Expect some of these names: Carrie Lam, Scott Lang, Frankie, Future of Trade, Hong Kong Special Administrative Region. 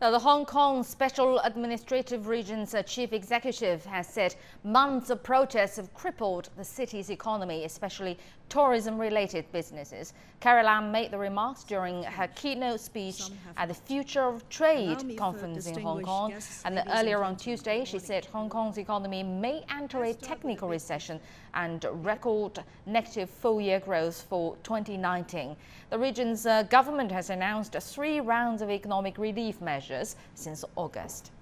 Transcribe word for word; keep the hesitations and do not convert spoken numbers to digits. Now, the Hong Kong Special Administrative Region's chief executive has said months of protests have crippled the city's economy, especially tourism-related businesses. Carrie Lam made the remarks during her keynote speech at the Future of Trade conference in Hong Kong. And earlier on Tuesday, she said Hong Kong's economy may enter a technical recession and record negative full-year growth for twenty nineteen. The region's uh, government has announced three rounds of economic relief measures since August.